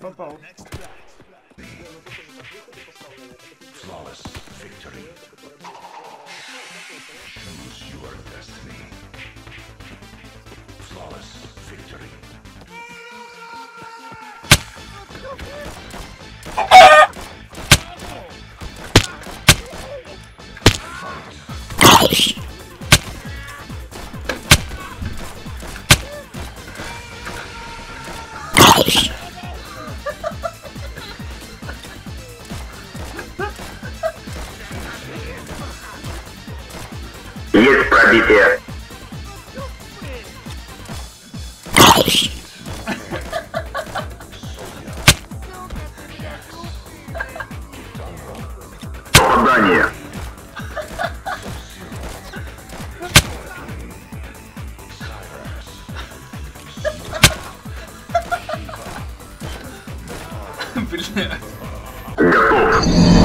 Попал. Flawless victory. Choose your destiny. Flawless victory. Есть пробитие. Попадание. Готов.